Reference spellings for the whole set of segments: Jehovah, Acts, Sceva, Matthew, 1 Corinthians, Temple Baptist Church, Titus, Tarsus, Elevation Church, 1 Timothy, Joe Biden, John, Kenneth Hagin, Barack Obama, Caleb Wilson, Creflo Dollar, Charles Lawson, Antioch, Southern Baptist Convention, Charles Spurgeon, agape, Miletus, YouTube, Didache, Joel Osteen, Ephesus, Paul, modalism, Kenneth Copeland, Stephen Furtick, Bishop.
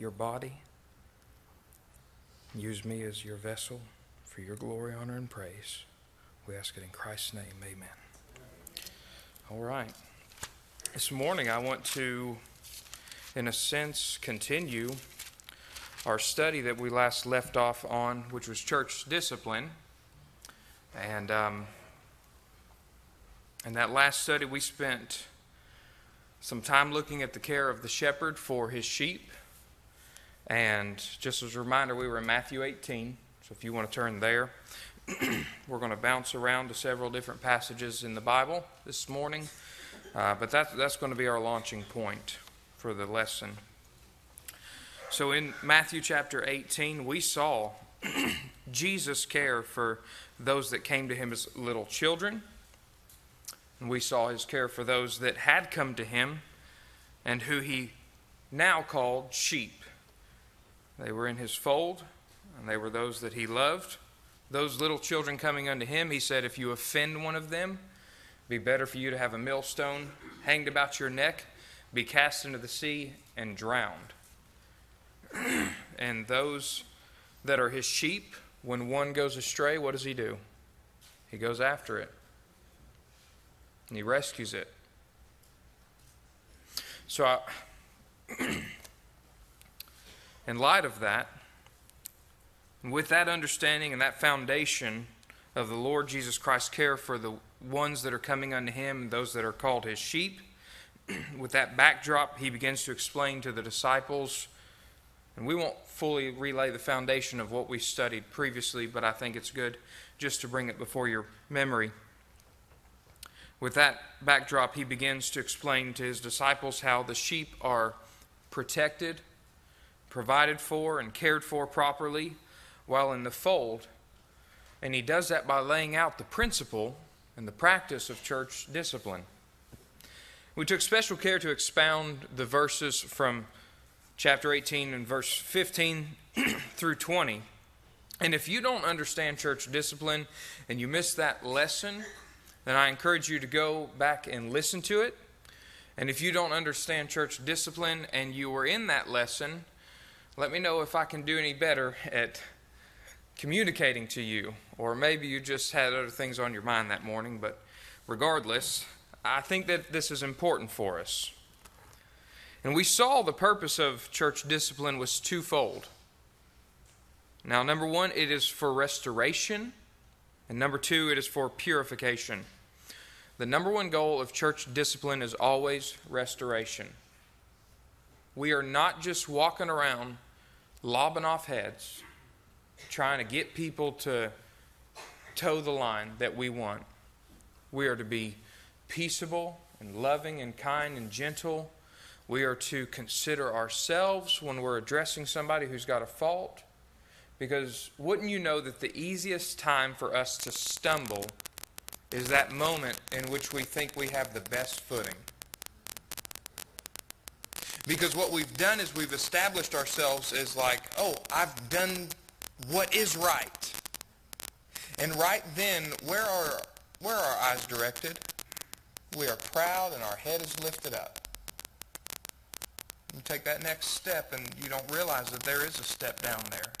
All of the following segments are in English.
your body. Use me as your vessel for your glory, honor, and praise. We ask it in Christ's name. Amen. All right. This morning I want to, in a sense, continue our study that we last left off on, which was church discipline. And in that last study we spent some time looking at the care of the shepherd for his sheep. And just as a reminder, we were in Matthew 18, so if you want to turn there, we're going to bounce around to several different passages in the Bible this morning, but that's going to be our launching point for the lesson. So in Matthew chapter 18, we saw Jesus care for those that came to him as little children, and we saw his care for those that had come to him and who he now called sheep. They were in his fold, and they were those that he loved. Those little children coming unto him, he said, if you offend one of them, it'd be better for you to have a millstone hanged about your neck, be cast into the sea, and drowned. And those that are his sheep, when one goes astray, what does he do? He goes after it, and he rescues it. So in light of that, and with that understanding and that foundation of the Lord Jesus Christ's care for the ones that are coming unto him and those that are called his sheep, with that backdrop, he begins to explain to the disciples, and we won't fully relay the foundation of what we studied previously, but I think it's good just to bring it before your memory. With that backdrop, he begins to explain to his disciples how the sheep are protected, provided for, and cared for properly while in the fold. And he does that by laying out the principle and the practice of church discipline. We took special care to expound the verses from chapter 18 and verse 15 through 20. And if you don't understand church discipline and you missed that lesson, then I encourage you to go back and listen to it. And if you don't understand church discipline and you were in that lesson, let me know if I can do any better at communicating to you, or maybe you just had other things on your mind that morning, but regardless, I think that this is important for us. And we saw the purpose of church discipline was twofold. Now, number one, it is for restoration, and number two, it is for purification. The number one goal of church discipline is always restoration. We are not just walking around lobbing off heads, trying to get people to toe the line that we want. We are to be peaceable and loving and kind and gentle. We are to consider ourselves when we're addressing somebody who's got a fault. Because wouldn't you know that the easiest time for us to stumble is that moment in which we think we have the best footing? Because what we've done is we've established ourselves as like, oh, I've done what is right. And right then, where are our eyes directed? We are proud and our head is lifted up. You take that next step and you don't realize that there is a step down there.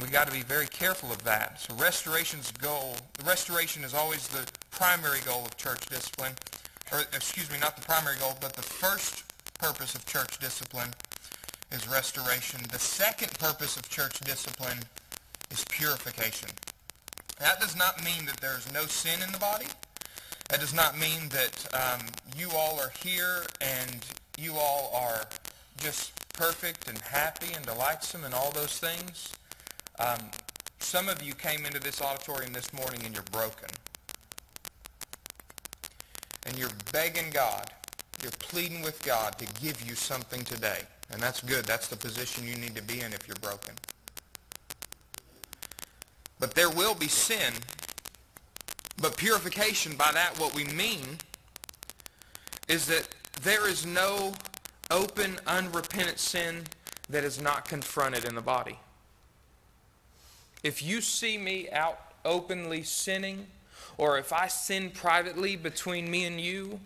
We've got to be very careful of that. So restoration is always the primary goal of church discipline. Or, excuse me, not the primary goal, but the first purpose of church discipline is restoration. The second purpose of church discipline is purification. That does not mean that there is no sin in the body. That does not mean that you all are here and you all are just perfect and happy and delightsome and all those things. Some of you came into this auditorium this morning and you're broken. And you're begging God, you're pleading with God to give you something today. And that's good. That's the position you need to be in if you're broken. But there will be sin. But purification, by that what we mean is that there is no open, unrepentant sin that is not confronted in the body. If you see me out openly sinning, or if I sin privately between me and you,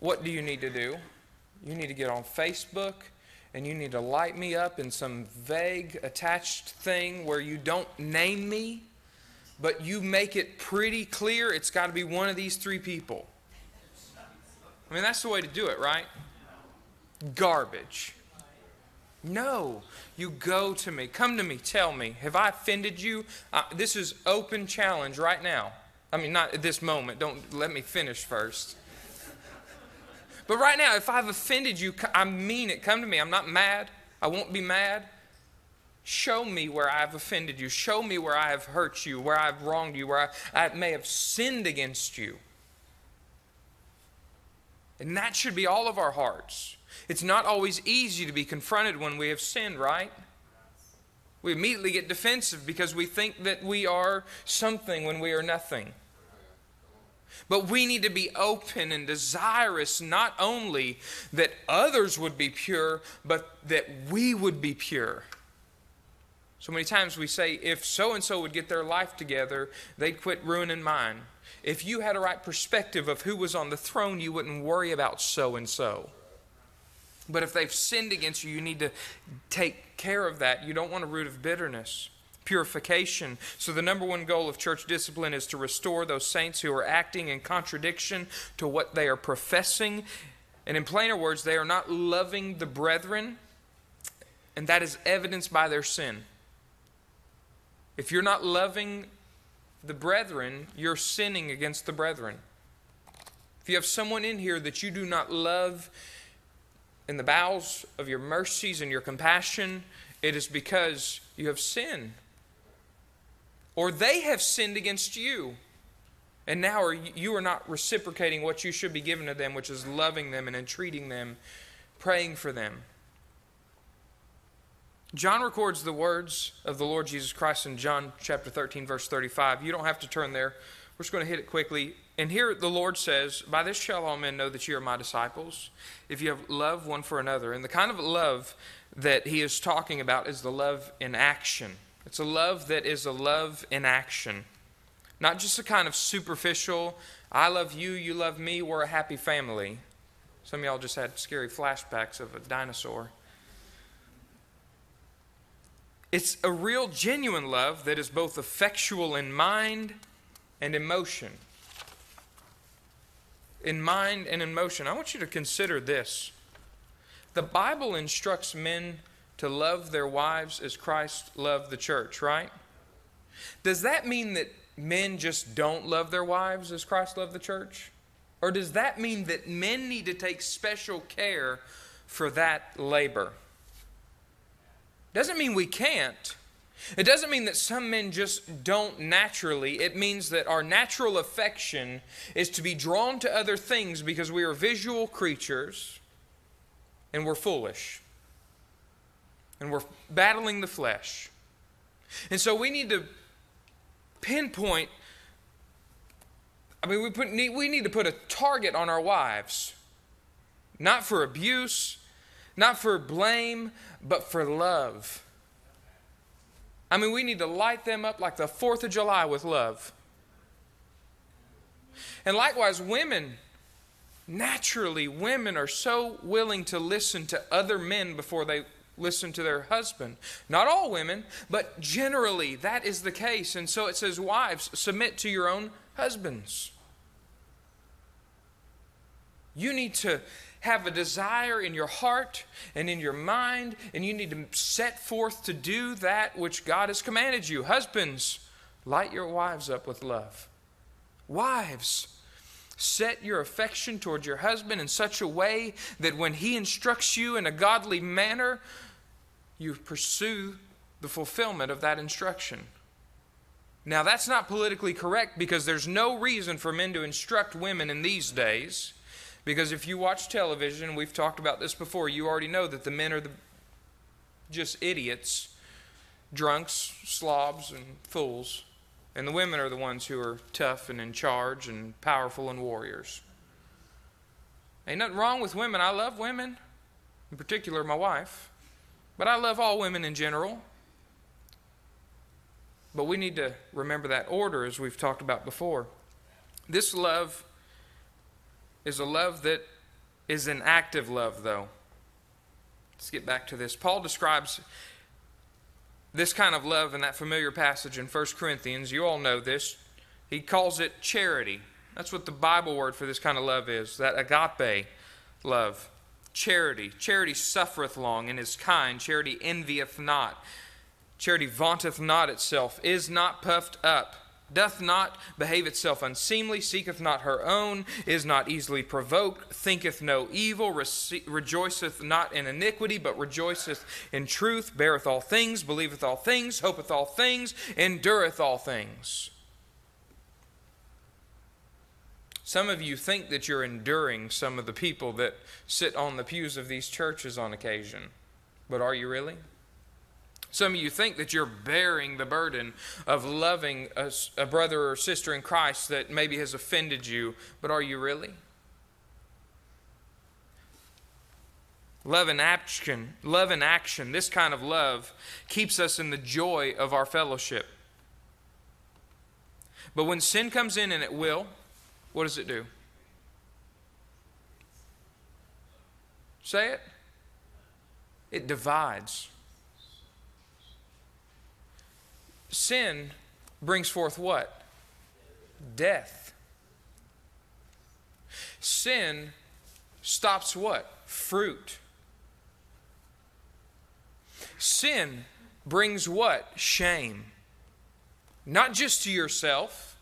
what do you need to do? You need to get on Facebook and you need to light me up in some vague attached thing where you don't name me, but you make it pretty clear it's got to be one of these three people. I mean, that's the way to do it, right? Garbage. No, you go to me. Come to me. Tell me. Have I offended you? This is open challenge right now. I mean, not at this moment. Don't let me finish first. But right now, if I've offended you, I mean it. Come to me. I'm not mad. I won't be mad. Show me where I've offended you. Show me where I have hurt you, where I've wronged you, where I may have sinned against you. And that should be all of our hearts. It's not always easy to be confronted when we have sinned, right? We immediately get defensive because we think that we are something when we are nothing. But we need to be open and desirous not only that others would be pure, but that we would be pure. So many times we say, if so-and-so would get their life together, they'd quit ruining mine. If you had a right perspective of who was on the throne, you wouldn't worry about so-and-so. But if they've sinned against you, you need to take care of that. You don't want a root of bitterness. Purification. So the number one goal of church discipline is to restore those saints who are acting in contradiction to what they are professing. And in plainer words, they are not loving the brethren. And that is evidenced by their sin. If you're not loving the brethren, you're sinning against the brethren. If you have someone in here that you do not love in the bowels of your mercies and your compassion, it is because you have sinned. Or they have sinned against you. And now you are not reciprocating what you should be giving to them, which is loving them and entreating them, praying for them. John records the words of the Lord Jesus Christ in John chapter 13, verse 35. You don't have to turn there. We're just going to hit it quickly. And here the Lord says, by this shall all men know that you are my disciples, if you have love one for another. And the kind of love that he is talking about is the love in action. It's a love that is a love in action. Not just a kind of superficial, I love you, you love me, we're a happy family. Some of y'all just had scary flashbacks of a dinosaur. It's a real, genuine love that is both effectual in mind and emotion. In mind and in motion. I want you to consider this. The Bible instructs men to love their wives as Christ loved the church, right? Does that mean that men just don't love their wives as Christ loved the church? Or does that mean that men need to take special care for that labor? Doesn't mean we can't. It doesn't mean that some men just don't naturally. It means that our natural affection is to be drawn to other things because we are visual creatures and we're foolish. And we're battling the flesh. And so we need to pinpoint, we need to put a target on our wives. Not for abuse, not for blame, but for love. I mean, we need to light them up like the 4th of July with love. And likewise, women, naturally, women are so willing to listen to other men before they listen to their husband. Not all women, but generally that is the case. And so it says, wives, submit to your own husbands. You need to have a desire in your heart and in your mind, and you need to set forth to do that which God has commanded you. Husbands, light your wives up with love. Wives, set your affection toward your husband in such a way that when he instructs you in a godly manner, you pursue the fulfillment of that instruction. Now, that's not politically correct because there's no reason for men to instruct women in these days. Because if you watch television, we've talked about this before, you already know that the men are just idiots, drunks, slobs, and fools. And the women are the ones who are tough and in charge and powerful and warriors. Ain't nothing wrong with women. I love women, in particular my wife. But I love all women in general. But we need to remember that order as we've talked about before. This love is a love that is an active love, though. Let's get back to this. Paul describes this kind of love in that familiar passage in 1 Corinthians. You all know this. He calls it charity. That's what the Bible word for this kind of love is, that agape love. Charity. Charity suffereth long and is kind. Charity envieth not. Charity vaunteth not itself, is not puffed up, doth not behave itself unseemly, seeketh not her own, is not easily provoked, thinketh no evil, rejoiceth not in iniquity, but rejoiceth in truth, beareth all things, believeth all things, hopeth all things, endureth all things. Some of you think that you're enduring some of the people that sit on the pews of these churches on occasion, but are you really? Some of you think that you're bearing the burden of loving a brother or sister in Christ that maybe has offended you, but are you really? Love in action, this kind of love keeps us in the joy of our fellowship. But when sin comes in, and it will, what does it do? Say it. It divides. Sin brings forth what? Death. Sin stops what? Fruit. Sin brings what? Shame. Not just to yourself,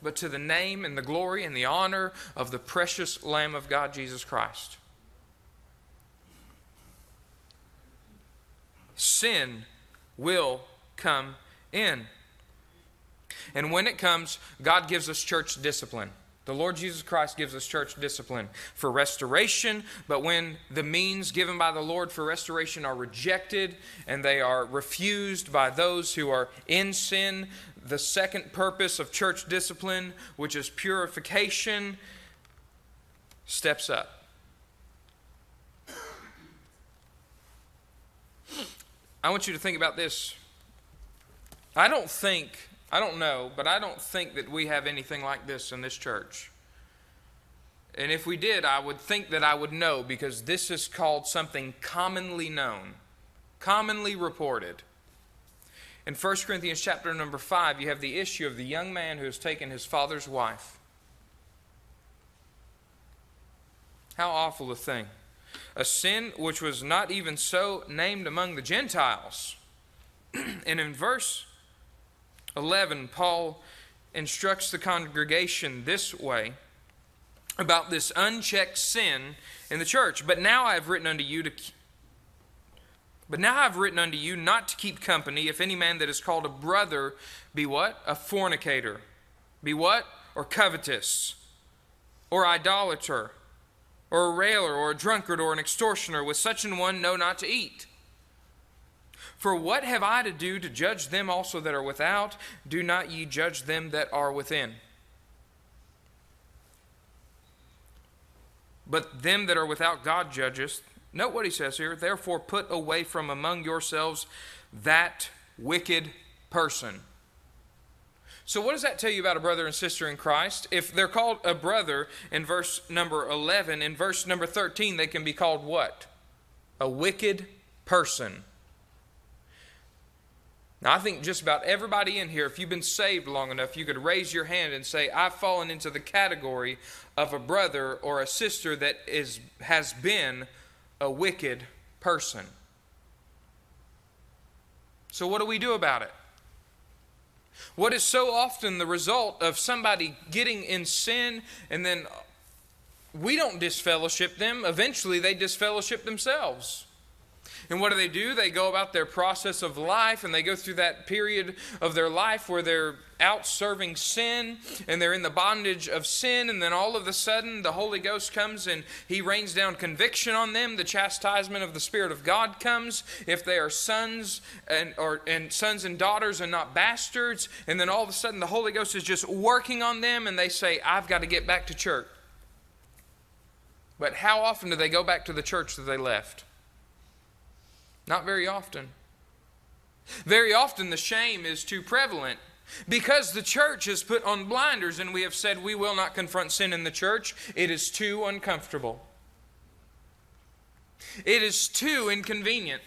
but to the name and the glory and the honor of the precious Lamb of God, Jesus Christ. Sin will come in. And when it comes, God gives us church discipline. The Lord Jesus Christ gives us church discipline for restoration, but when the means given by the Lord for restoration are rejected and they are refused by those who are in sin, the second purpose of church discipline, which is purification, steps up. I want you to think about this. I don't think that we have anything like this in this church. And if we did, I would think that I would know, because this is called something commonly known, commonly reported. In 1 Corinthians chapter number 5, you have the issue of the young man who has taken his father's wife. How awful a thing. A sin which was not even so named among the Gentiles. And in verse 11, Paul instructs the congregation this way about this unchecked sin in the church. But now I've written unto you not to keep company, if any man that is called a brother be what? A fornicator. Be what? Or covetous. Or idolater. Or a railer. Or a drunkard. Or an extortioner. With such an one know not to eat. For what have I to do to judge them also that are without? Do not ye judge them that are within. But them that are without God judgeth. Note what he says here. Therefore put away from among yourselves that wicked person. So what does that tell you about a brother and sister in Christ? If they're called a brother in verse number 11, in verse number 13 they can be called what? A wicked person. Now, I think just about everybody in here, if you've been saved long enough, you could raise your hand and say, I've fallen into the category of a brother or a sister that has been a wicked person. So what do we do about it? What is so often the result of somebody getting in sin, and then we don't disfellowship them. Eventually they disfellowship themselves. And what do? They go about their process of life, and they go through that period of their life where they're out serving sin, and they're in the bondage of sin, and then all of a sudden the Holy Ghost comes and He rains down conviction on them. The chastisement of the Spirit of God comes if they are sons and daughters and not bastards, and then all of a sudden the Holy Ghost is just working on them, and they say, I've got to get back to church. But how often do they go back to the church that they left? Not very often. Very often the shame is too prevalent, because the church has put on blinders and we have said we will not confront sin in the church. It is too uncomfortable. It is too inconvenient.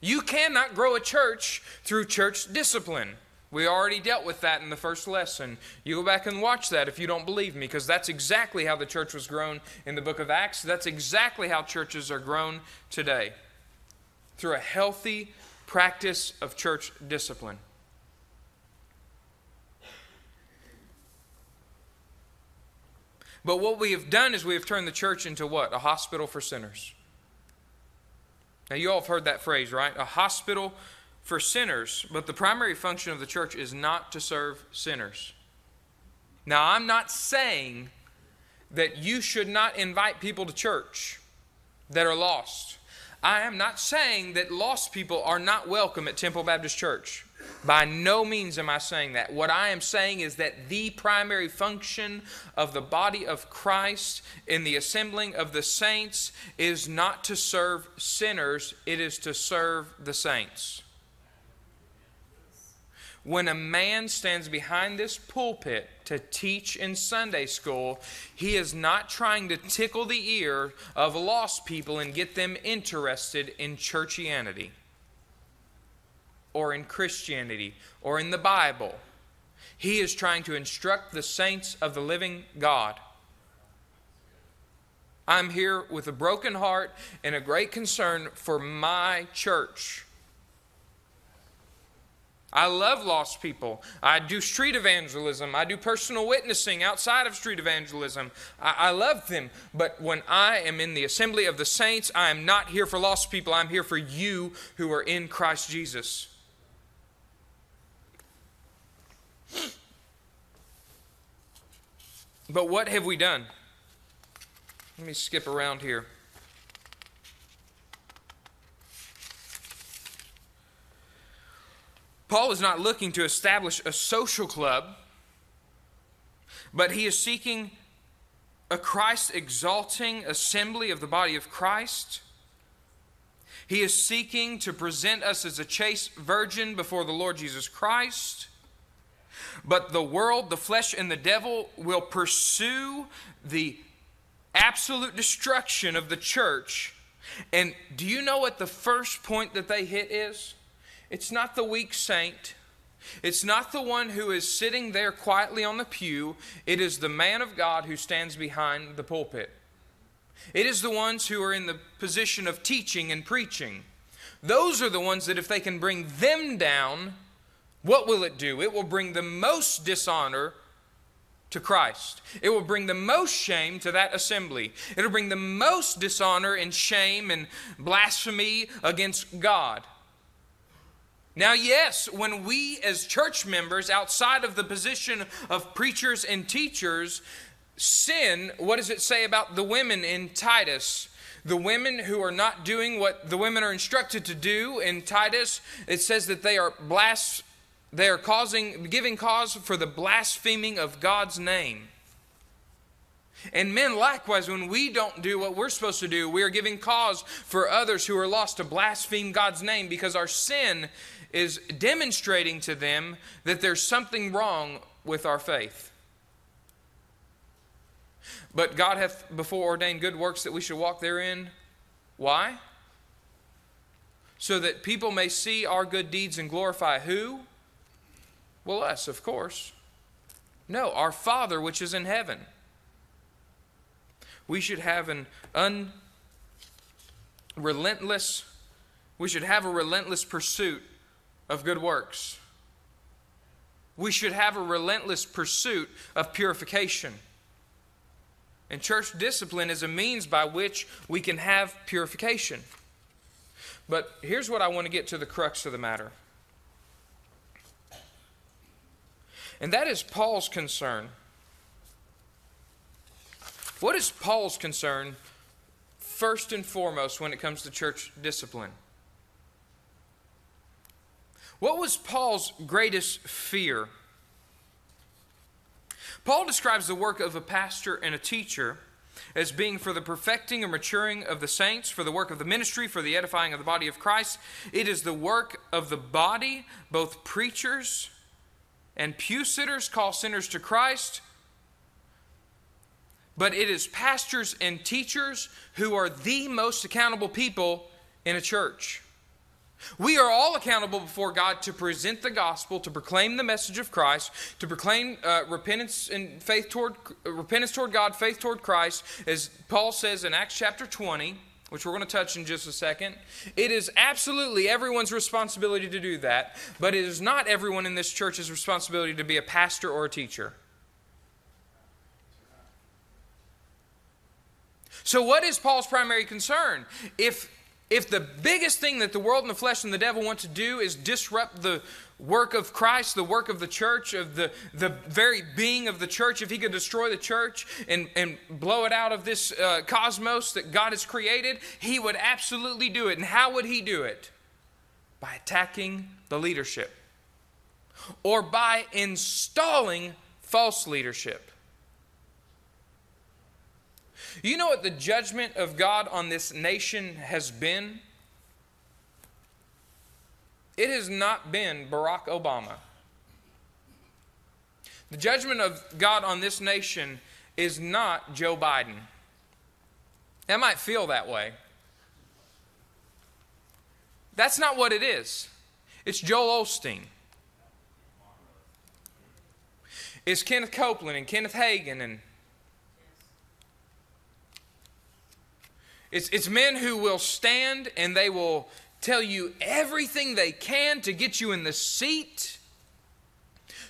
You cannot grow a church through church discipline. We already dealt with that in the first lesson. You go back and watch that if you don't believe me, because that's exactly how the church was grown in the book of Acts. That's exactly how churches are grown today, through a healthy practice of church discipline. But what we have done is we have turned the church into what? A hospital for sinners. Now, you all have heard that phrase, right? A hospital for sinners, but the primary function of the church is not to serve sinners. Now, I'm not saying that you should not invite people to church that are lost. I am not saying that lost people are not welcome at Temple Baptist Church. By no means am I saying that. What I am saying is that the primary function of the body of Christ in the assembling of the saints is not to serve sinners, it is to serve the saints. When a man stands behind this pulpit to teach in Sunday school, he is not trying to tickle the ear of lost people and get them interested in churchianity or in Christianity or in the Bible. He is trying to instruct the saints of the living God. I'm here with a broken heart and a great concern for my church. I love lost people. I do street evangelism. I do personal witnessing outside of street evangelism. I love them. But when I am in the assembly of the saints, I am not here for lost people. I'm here for you who are in Christ Jesus. But what have we done? Let me skip around here. Paul is not looking to establish a social club, but he is seeking a Christ-exalting assembly of the body of Christ. He is seeking to present us as a chaste virgin before the Lord Jesus Christ. But the world, the flesh, and the devil will pursue the absolute destruction of the church. And do you know what the first point that they hit is? It's not the weak saint. It's not the one who is sitting there quietly on the pew. It is the man of God who stands behind the pulpit. It is the ones who are in the position of teaching and preaching. Those are the ones that if they can bring them down, what will it do? It will bring the most dishonor to Christ. It will bring the most shame to that assembly. It will bring the most dishonor and shame and blasphemy against God. Now, yes, when we as church members, outside of the position of preachers and teachers, sin, what does it say about the women in Titus? The women who are not doing what the women are instructed to do in Titus, it says that they are giving cause for the blaspheming of God's name. And men, likewise, when we don't do what we're supposed to do, we are giving cause for others who are lost to blaspheme God's name, because our sin is demonstrating to them that there's something wrong with our faith. But God hath before ordained good works that we should walk therein. Why? So that people may see our good deeds and glorify who? Well, us, of course. No, our Father which is in heaven. We should have a relentless pursuit of good works. We should have a relentless pursuit of purification. And church discipline is a means by which we can have purification. But here's what I want to get to the crux of the matter. And that is Paul's concern. What is Paul's concern first and foremost when it comes to church discipline? What was Paul's greatest fear? Paul describes the work of a pastor and a teacher as being for the perfecting and maturing of the saints, for the work of the ministry, for the edifying of the body of Christ. It is the work of the body. Both preachers and pew sitters call sinners to Christ. But it is pastors and teachers who are the most accountable people in a church. We are all accountable before God to present the gospel, to proclaim the message of Christ, to proclaim repentance and faith toward repentance toward God, faith toward Christ, as Paul says in Acts chapter 20, which we're going to touch in just a second. It is absolutely everyone's responsibility to do that, but it is not everyone in this church's responsibility to be a pastor or a teacher. So what is Paul's primary concern? If the biggest thing that the world and the flesh and the devil want to do is disrupt the work of Christ, the work of the church, of the very being of the church, if he could destroy the church and blow it out of this cosmos that God has created, he would absolutely do it. And how would he do it? By attacking the leadership or by installing false leadership. You know what the judgment of God on this nation has been? It has not been Barack Obama. The judgment of God on this nation is not Joe Biden. That might feel that way. That's not what it is. It's Joel Osteen. It's Kenneth Copeland and Kenneth Hagin and It's men who will stand and they will tell you everything they can to get you in the seat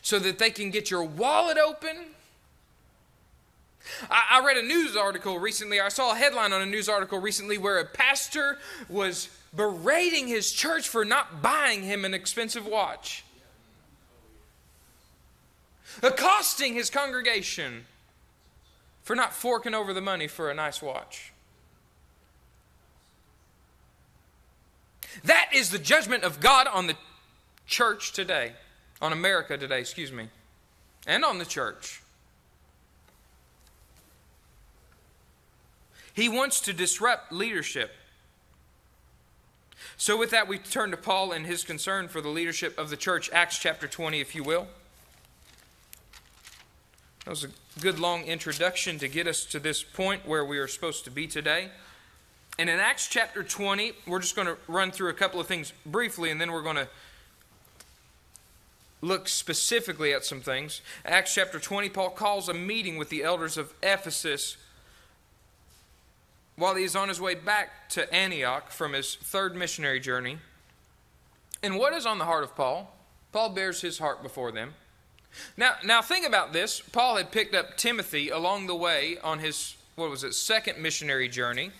so that they can get your wallet open. I read a news article recently. I saw a headline on a news article recently where a pastor was berating his church for not buying him an expensive watch, accosting his congregation for not forking over the money for a nice watch. That is the judgment of God on the church today, on America today, and on the church. He wants to disrupt leadership. So with that, we turn to Paul and his concern for the leadership of the church. Acts chapter 20, if you will. That was a good long introduction to get us to this point where we are supposed to be today. And in Acts chapter 20, we're just going to run through a couple of things briefly, and then we're going to look specifically at some things. Acts chapter 20, Paul calls a meeting with the elders of Ephesus while he's on his way back to Antioch from his third missionary journey. And what is on the heart of Paul? Paul bears his heart before them. Now think about this. Paul had picked up Timothy along the way on his, second missionary journey.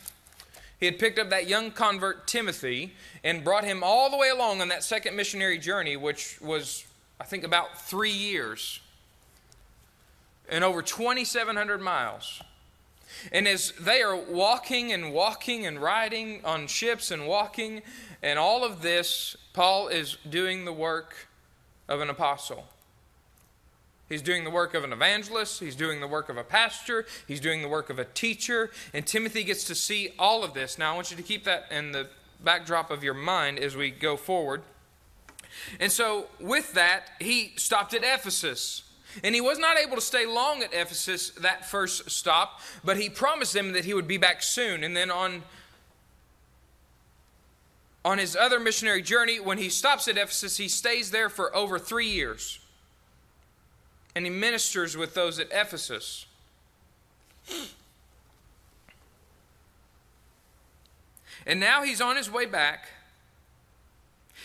He had picked up that young convert Timothy and brought him all the way along on that second missionary journey, which was, I think, about 3 years and over 2,700 miles. And as they are walking and riding on ships and walking and all of this, Paul is doing the work of an apostle. He's doing the work of an evangelist. He's doing the work of a pastor. He's doing the work of a teacher. And Timothy gets to see all of this. Now, I want you to keep that in the backdrop of your mind as we go forward. And so with that, he stopped at Ephesus. And he was not able to stay long at Ephesus that first stop, but he promised them that he would be back soon. And then on his other missionary journey, when he stops at Ephesus, he stays there for over 3 years. And he ministers with those at Ephesus. And now he's on his way back.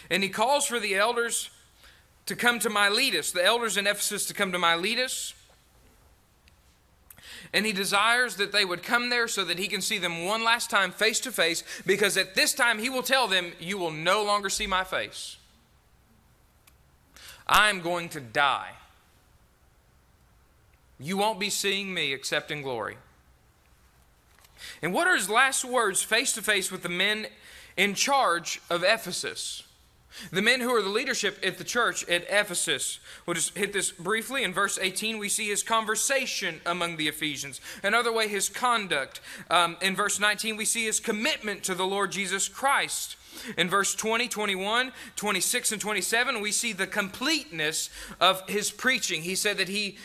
And he calls for the elders to come to Miletus. The elders in Ephesus to come to Miletus. And he desires that they would come there so that he can see them one last time face to face. Because at this time he will tell them, "You will no longer see my face. I am going to die. You won't be seeing me except in glory." And what are his last words face to face with the men in charge of Ephesus? The men who are the leadership at the church at Ephesus. We'll just hit this briefly. In verse 18, we see his conversation among the Ephesians. Another way, his conduct. In verse 19, we see his commitment to the Lord Jesus Christ. In verse 20, 21, 26, and 27, we see the completeness of his preaching. He said that he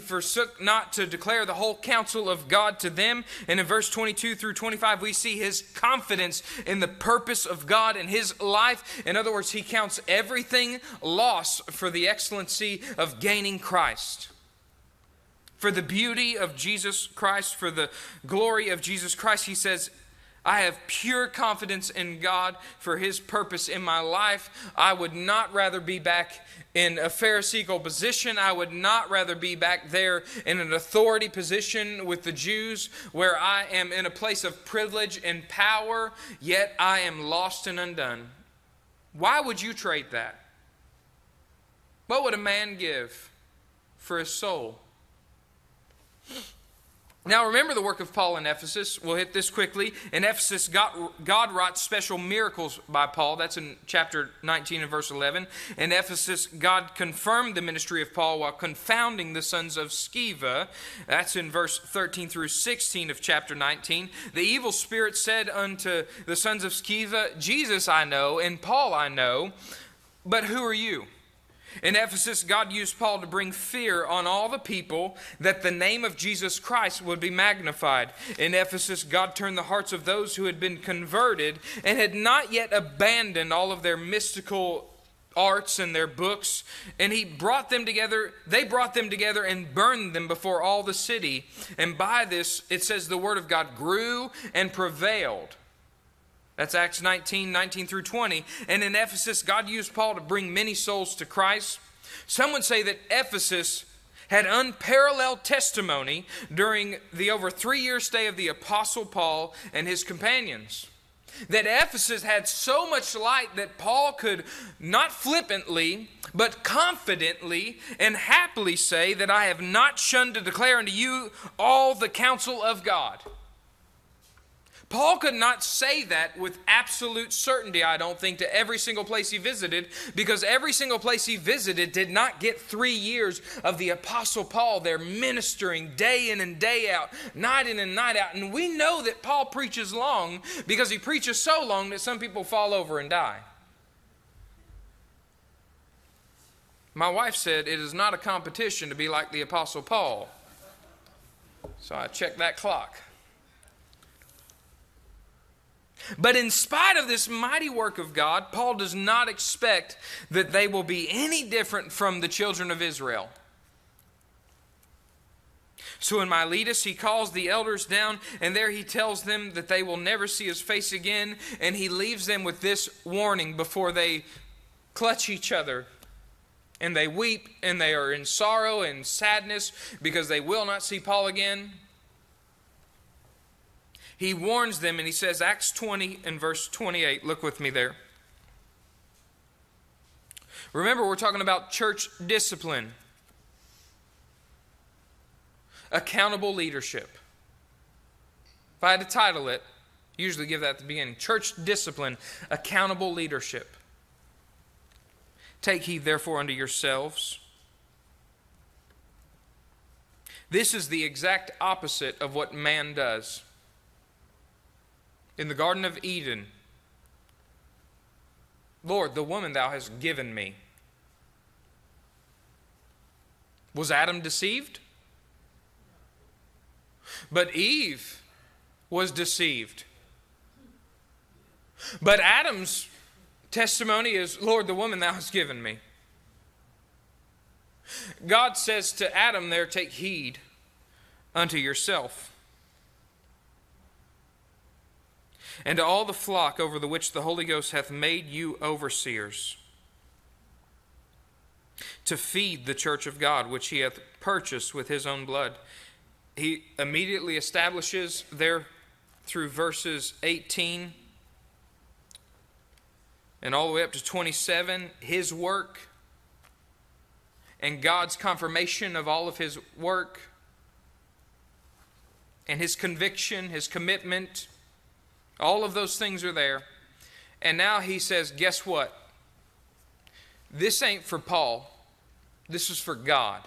forsook not to declare the whole counsel of God to them. And in verse 22 through 25, we see his confidence in the purpose of God in his life. In other words, he counts everything loss for the excellency of gaining Christ, for the beauty of Jesus Christ, for the glory of Jesus Christ. He says, I have pure confidence in God for his purpose in my life. I would not rather be back in a Pharisaical position. I would not rather be back there in an authority position with the Jews, where I am in a place of privilege and power, yet I am lost and undone. Why would you trade that? What would a man give for his soul? Now remember the work of Paul in Ephesus. We'll hit this quickly. In Ephesus, God wrought special miracles by Paul. That's in chapter 19 and verse 11. In Ephesus, God confirmed the ministry of Paul while confounding the sons of Sceva. That's in verse 13 through 16 of chapter 19. The evil spirit said unto the sons of Sceva, Jesus I know, and Paul I know, but who are you? In Ephesus, God used Paul to bring fear on all the people that the name of Jesus Christ would be magnified. In Ephesus, God turned the hearts of those who had been converted and had not yet abandoned all of their mystical arts and their books, and he brought them together. They brought them together and burned them before all the city. And by this, it says, the word of God grew and prevailed. That's Acts 19, 19 through 20. And in Ephesus, God used Paul to bring many souls to Christ. Some would say that Ephesus had unparalleled testimony during the over 3-year stay of the Apostle Paul and his companions. That Ephesus had so much light that Paul could not flippantly, but confidently and happily say that I have not shunned to declare unto you all the counsel of God. Paul could not say that with absolute certainty, I don't think, to every single place he visited, because every single place he visited did not get 3 years of the Apostle Paul there ministering day in and day out, night in and night out. And we know that Paul preaches long because he preaches so long that some people fall over and die. My wife said, it is not a competition to be like the Apostle Paul. So I checked that clock. But in spite of this mighty work of God, Paul does not expect that they will be any different from the children of Israel. So in Miletus, he calls the elders down, and there he tells them that they will never see his face again, and he leaves them with this warning before they clutch each other, and they weep, and they are in sorrow and sadness because they will not see Paul again. He warns them, and he says, Acts 20 and verse 28. Look with me there. Remember, we're talking about church discipline. Accountable leadership. If I had to title it, I usually give that at the beginning. Church discipline, accountable leadership. Take heed, therefore, unto yourselves. This is the exact opposite of what man does. In the Garden of Eden, Lord, the woman thou hast given me. Was Adam deceived? But Eve was deceived. But Adam's testimony is, Lord, the woman thou hast given me. God says to Adam there, take heed unto yourself, and to all the flock over the which the Holy Ghost hath made you overseers, to feed the church of God, which he hath purchased with his own blood. He immediately establishes there through verses 18 and all the way up to 27, his work and God's confirmation of all of his work and his conviction, his commitment. All of those things are there. And now he says, guess what? This ain't for Paul. This is for God.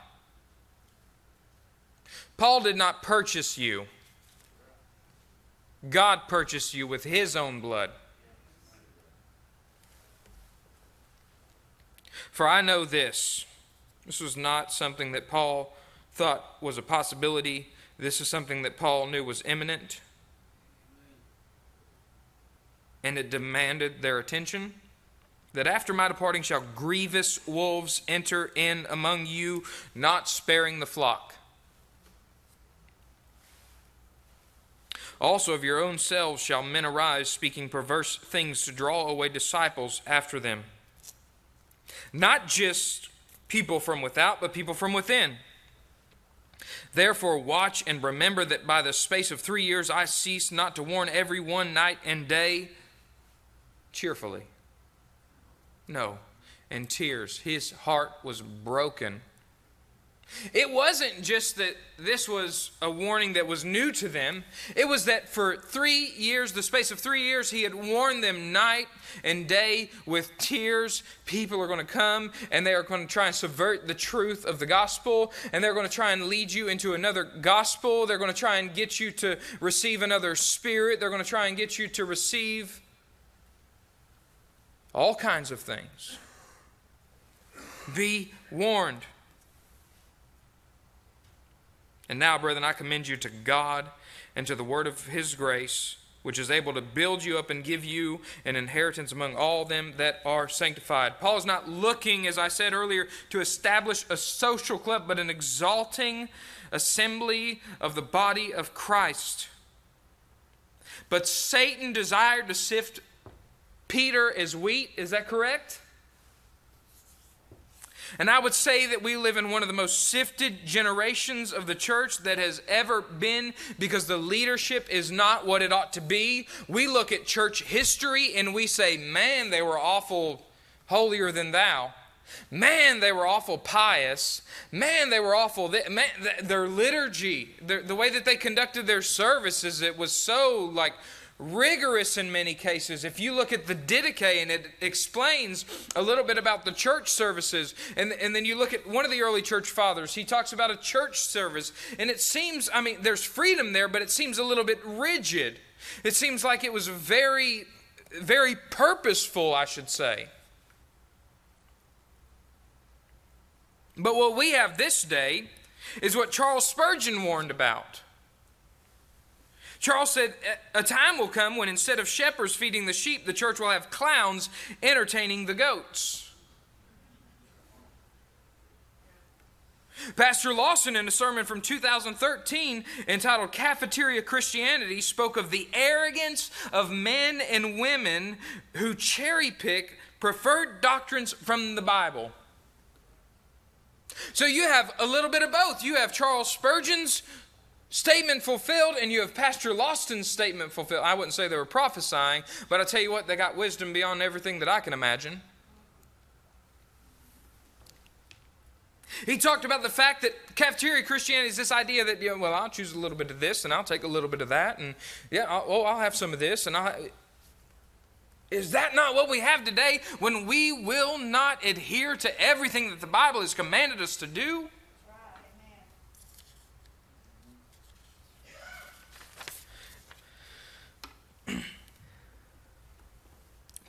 Paul did not purchase you. God purchased you with his own blood. For I know this. This was not something that Paul thought was a possibility. This is something that Paul knew was imminent. And it demanded their attention. That after my departing shall grievous wolves enter in among you, not sparing the flock. Also of your own selves shall men arise, speaking perverse things to draw away disciples after them. Not just people from without, but people from within. Therefore watch and remember that by the space of 3 years I ceased not to warn everyone night and day cheerfully. No, in tears. His heart was broken. It wasn't just that this was a warning that was new to them. It was that for 3 years, the space of 3 years, he had warned them night and day with tears. People are going to come and they are going to try and subvert the truth of the gospel. And they're going to try and lead you into another gospel. They're going to try and get you to receive another spirit. They're going to try and get you to receive all kinds of things. Be warned. And now, brethren, I commend you to God and to the word of his grace, which is able to build you up and give you an inheritance among all them that are sanctified. Paul is not looking, as I said earlier, to establish a social club, but an exalting assembly of the body of Christ. But Satan desired to sift Peter as wheat. Is that correct? And I would say that we live in one of the most sifted generations of the church that has ever been, because the leadership is not what it ought to be. We look at church history and we say, man, they were awful holier than thou. Man, they were awful pious. Man, they were awful. Man, their liturgy, the way that they conducted their services, it was so like rigorous in many cases. If you look at the Didache, and it explains a little bit about the church services, and then you look at one of the early church fathers, he talks about a church service, and it seems, I mean, there's freedom there, but it seems a little bit rigid. It seems like it was very, very purposeful, I should say. But what we have this day is what Charles Spurgeon warned about. Charles said, a time will come when instead of shepherds feeding the sheep, the church will have clowns entertaining the goats. Pastor Lawson, in a sermon from 2013 entitled Cafeteria Christianity, spoke of the arrogance of men and women who cherry pick preferred doctrines from the Bible. So you have a little bit of both. You have Charles Spurgeon's statement fulfilled, and you have Pastor Lawson's statement fulfilled. I wouldn't say they were prophesying, but I tell you what, they got wisdom beyond everything that I can imagine. He talked about the fact that cafeteria Christianity is this idea that, you know, well, I'll choose a little bit of this, and I'll take a little bit of that, and yeah, I'll have some of this, and I'll... Is that not what we have today when we will not adhere to everything that the Bible has commanded us to do?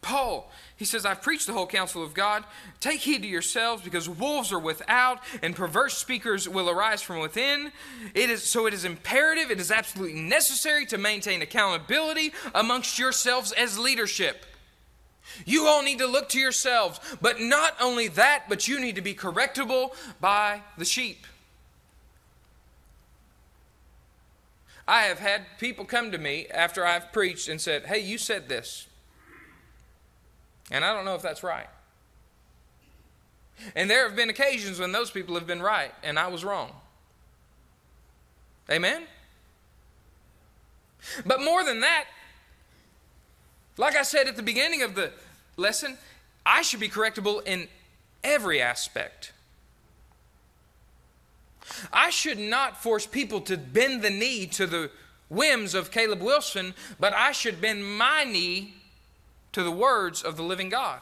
Paul, he says, I've preached the whole counsel of God. Take heed to yourselves, because wolves are without, and perverse speakers will arise from within. So it is imperative, it is absolutely necessary to maintain accountability amongst yourselves as leadership. You all need to look to yourselves, but not only that, but you need to be correctable by the sheep. I have had people come to me after I've preached and said, hey, you said this. And I don't know if that's right. And there have been occasions when those people have been right and I was wrong. Amen? But more than that, like I said at the beginning of the lesson, I should be correctable in every aspect. I should not force people to bend the knee to the whims of Caleb Wilson, but I should bend my knee to the words of the living God.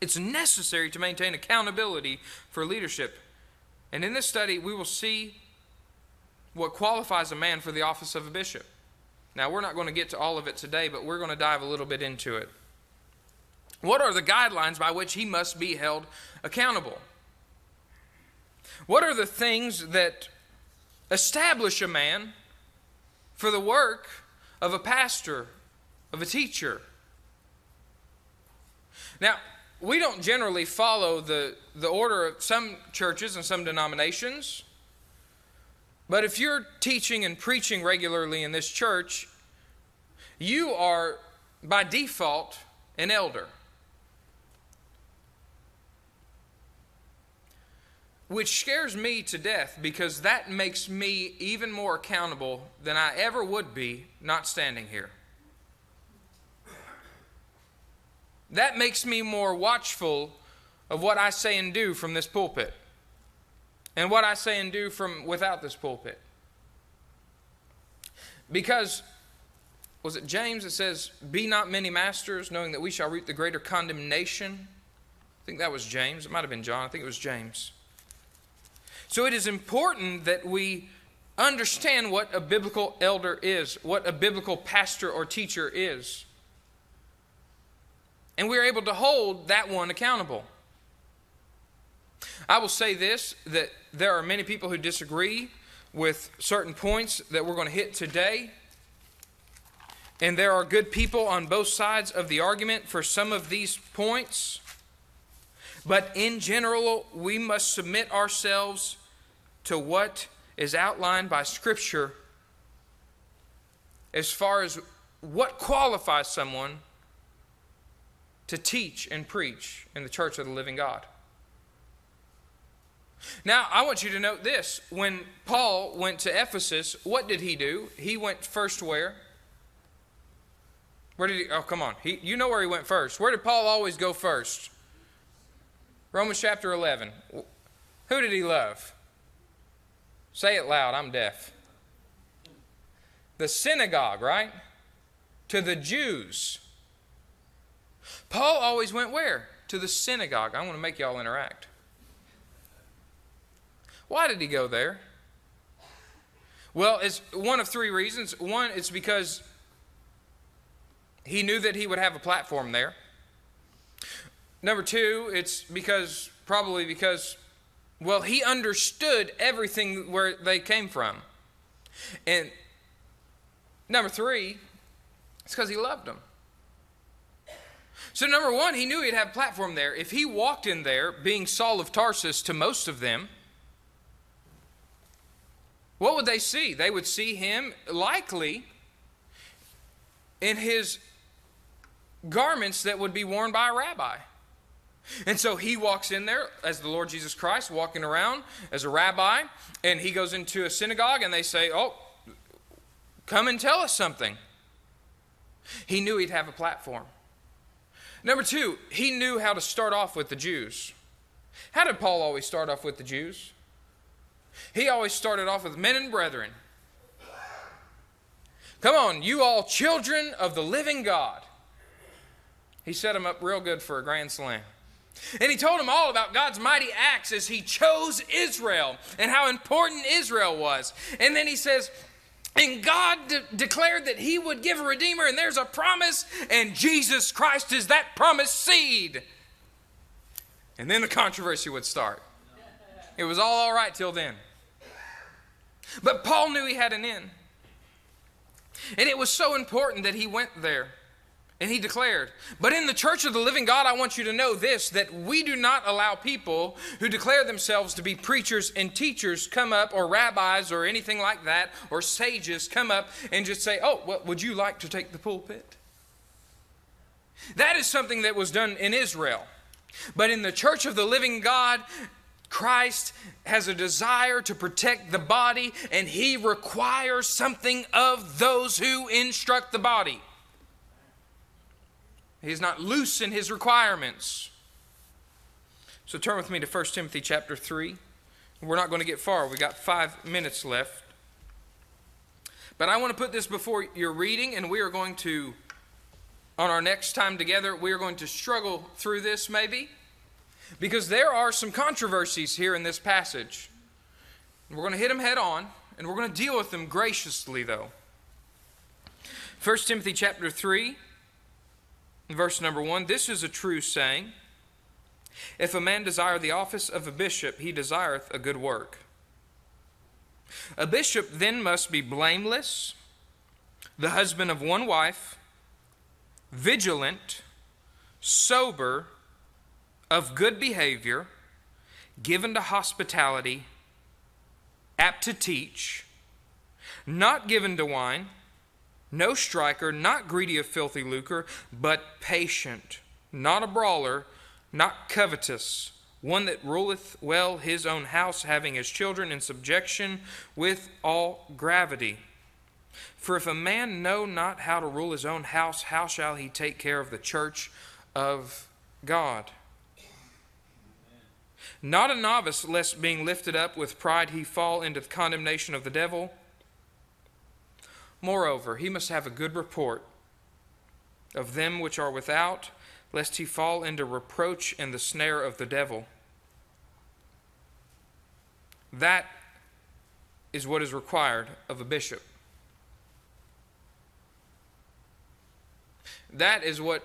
It's necessary to maintain accountability for leadership. And in this study, we will see what qualifies a man for the office of a bishop. Now, we're not going to get to all of it today, but we're going to dive a little bit into it. What are the guidelines by which he must be held accountable? What are the things that establish a man for the work of a pastor, of a teacher? Now, we don't generally follow the order of some churches and some denominations. But if you're teaching and preaching regularly in this church, you are, by default, an elder. Which scares me to death, because that makes me even more accountable than I ever would be not standing here. That makes me more watchful of what I say and do from this pulpit, and what I say and do from without this pulpit. Because, was it James that says, "Be not many masters, knowing that we shall reap the greater condemnation"? I think that was James. It might have been John. I think it was James. So it is important that we understand what a biblical elder is, what a biblical pastor or teacher is. And we're able to hold that one accountable. I will say this, that there are many people who disagree with certain points that we're going to hit today. And there are good people on both sides of the argument for some of these points. But in general, we must submit ourselves to what is outlined by Scripture as far as what qualifies someone to teach and preach in the church of the living God. Now, I want you to note this. When Paul went to Ephesus, what did he do? He went first where? Where did he? Oh, come on. You know where he went first. Where did Paul always go first? Romans chapter 11. Who did he love? Say it loud. I'm deaf. The synagogue, right? To the Jews. Paul always went where? To the synagogue. I want to make y'all interact. Why did he go there? Well, it's one of three reasons. One, it's because he knew that he would have a platform there. Number two, it's because, well, he understood everything where they came from. And number three, it's because he loved them. So number one, he knew he'd have a platform there. If he walked in there being Saul of Tarsus to most of them, what would they see? They would see him likely in his garments that would be worn by a rabbi. And so he walks in there as the Lord Jesus Christ, walking around as a rabbi, and he goes into a synagogue and they say, "Oh, come and tell us something." He knew he'd have a platform. Number two, he knew how to start off with the Jews. How did Paul always start off with the Jews? He always started off with men and brethren. Come on, you all children of the living God. He set them up real good for a grand slam. And he told them all about God's mighty acts as he chose Israel and how important Israel was. And then he says, and God declared that he would give a Redeemer, and there's a promise, and Jesus Christ is that promised seed. And then the controversy would start. It was all right till then. But Paul knew he had an end. And it was so important that he went there, and he declared. But in the church of the living God, I want you to know this, that we do not allow people who declare themselves to be preachers and teachers come up, or rabbis or anything like that, or sages come up and just say, "Oh, well, would you like to take the pulpit?" That is something that was done in Israel. But in the church of the living God, Christ has a desire to protect the body, and he requires something of those who instruct the body. He is not loose in his requirements. So turn with me to 1 Timothy chapter 3. We're not going to get far. We've got 5 minutes left. But I want to put this before your reading, and we are going to, on our next time together, we are going to struggle through this maybe, because there are some controversies here in this passage. We're going to hit them head on, and we're going to deal with them graciously, though. 1 Timothy chapter 3, Verse number 1, this is a true saying. If a man desire the office of a bishop, he desireth a good work. A bishop then must be blameless, the husband of one wife, vigilant, sober, of good behavior, given to hospitality, apt to teach, not given to wine, no striker, not greedy of filthy lucre, but patient, not a brawler, not covetous, one that ruleth well his own house, having his children in subjection with all gravity. For if a man know not how to rule his own house, how shall he take care of the church of God? Not a novice, lest being lifted up with pride he fall into the condemnation of the devil. Moreover, he must have a good report of them which are without, lest he fall into reproach and the snare of the devil. That is what is required of a bishop. That is what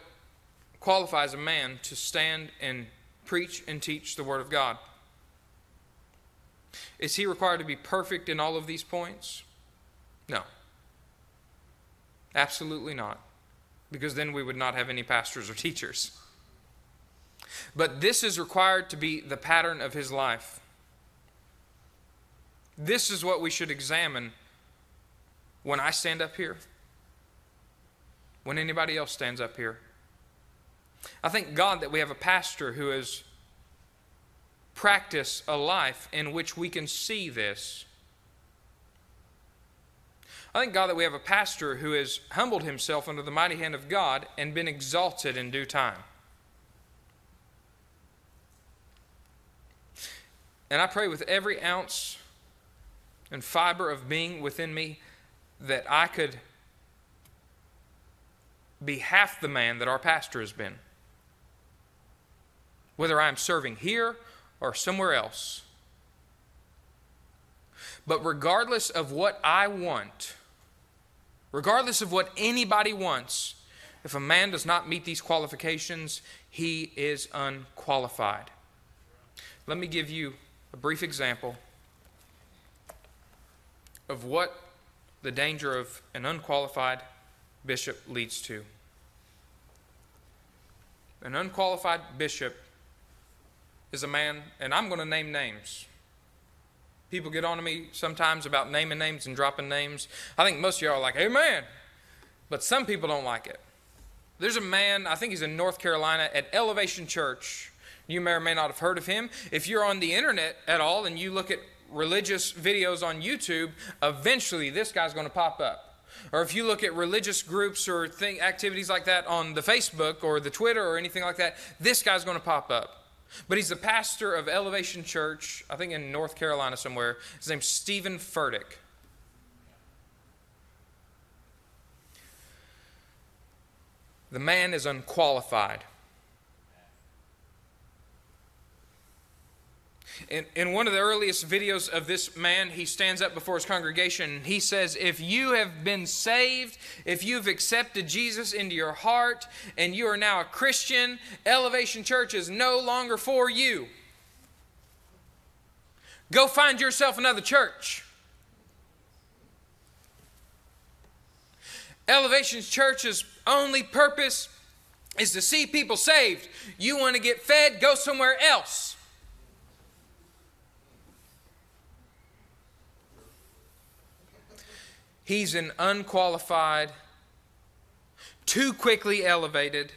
qualifies a man to stand and preach and teach the Word of God. Is he required to be perfect in all of these points? No. Absolutely not. Because then we would not have any pastors or teachers. But this is required to be the pattern of his life. This is what we should examine when I stand up here, when anybody else stands up here. I thank God that we have a pastor who has practiced a life in which we can see this. I thank God that we have a pastor who has humbled himself under the mighty hand of God and been exalted in due time. And I pray with every ounce and fiber of being within me that I could be half the man that our pastor has been, whether I'm serving here or somewhere else. But regardless of what I want, regardless of what anybody wants, if a man does not meet these qualifications, he is unqualified. Let me give you a brief example of what the danger of an unqualified bishop leads to. An unqualified bishop is a man, and I'm going to name names. People get on to me sometimes about naming names and dropping names. I think most of y'all are like, amen. But some people don't like it. There's a man, I think he's in North Carolina, at Elevation Church. You may or may not have heard of him. If you're on the internet at all and you look at religious videos on YouTube, eventually this guy's going to pop up. Or if you look at religious groups or activities like that on the Facebook or the Twitter or anything like that, this guy's going to pop up. But he's the pastor of Elevation Church, I think in North Carolina somewhere. His name's Stephen Furtick. The man is unqualified. In one of the earliest videos of this man, he stands up before his congregation and he says, if you have been saved, if you've accepted Jesus into your heart and you are now a Christian, Elevation Church is no longer for you. Go find yourself another church. Elevation Church's only purpose is to see people saved. You want to get fed? Go somewhere else. He's an unqualified, too quickly elevated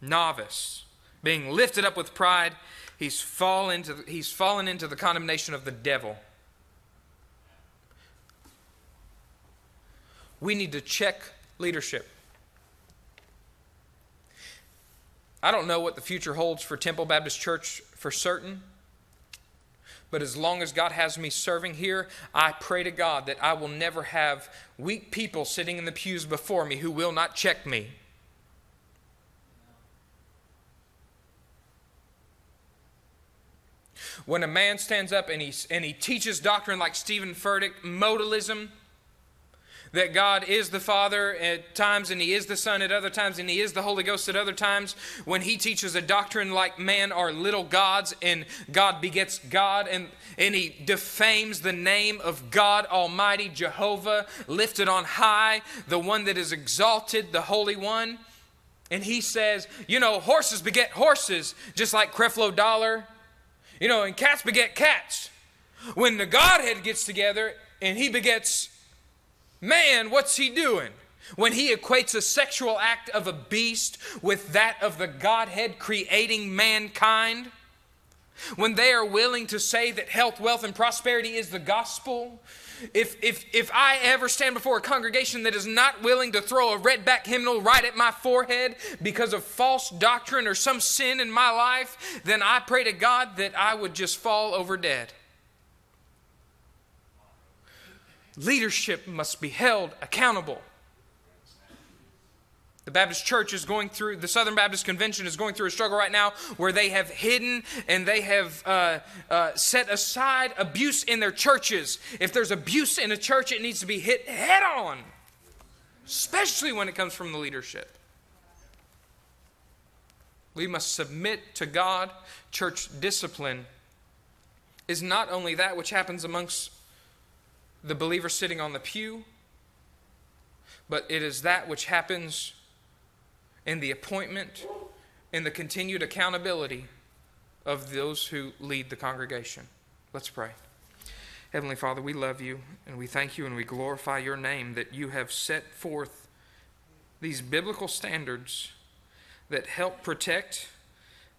novice. Being lifted up with pride, he's fallen into the condemnation of the devil. We need to check leadership. I don't know what the future holds for Temple Baptist Church for certain. But as long as God has me serving here, I pray to God that I will never have weak people sitting in the pews before me who will not check me. When a man stands up and he teaches doctrine like Stephen Furtick, modalism, that God is the Father at times and He is the Son at other times and He is the Holy Ghost at other times. When He teaches a doctrine like man are little gods and God begets God, and He defames the name of God Almighty, Jehovah, lifted on high, the one that is exalted, the Holy One. And he says, you know, horses beget horses, just like Creflo Dollar. You know, and cats beget cats. When the Godhead gets together and He begets man, what's He doing? When He equates a sexual act of a beast with that of the Godhead creating mankind, when they are willing to say that health, wealth, and prosperity is the gospel, if I ever stand before a congregation that is not willing to throw a redback hymnal right at my forehead because of false doctrine or some sin in my life, then I pray to God that I would just fall over dead. Leadership must be held accountable. The Baptist Church is going through, the Southern Baptist Convention is going through a struggle right now where they have hidden and they have set aside abuse in their churches. If there's abuse in a church, it needs to be hit head on, especially when it comes from the leadership. We must submit to God. Church discipline is not only that which happens amongst the believer sitting on the pew, but it is that which happens in the appointment and the continued accountability of those who lead the congregation. Let's pray. Heavenly Father, we love You and we thank You and we glorify Your name that You have set forth these biblical standards that help protect,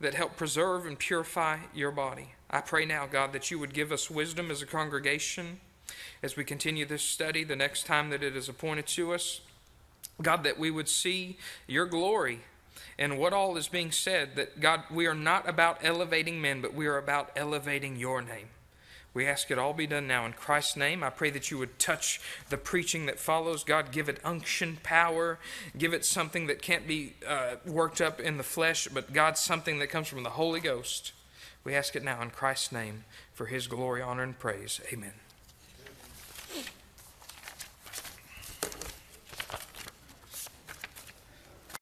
that help preserve and purify Your body. I pray now, God, that You would give us wisdom as a congregation as we continue this study the next time that it is appointed to us. God, that we would see Your glory and what all is being said. That, God, we are not about elevating men, but we are about elevating Your name. We ask it all be done now in Christ's name. I pray that You would touch the preaching that follows. God, give it unction, power. Give it something that can't be worked up in the flesh, but, God, something that comes from the Holy Ghost. We ask it now in Christ's name for His glory, honor, and praise. Amen.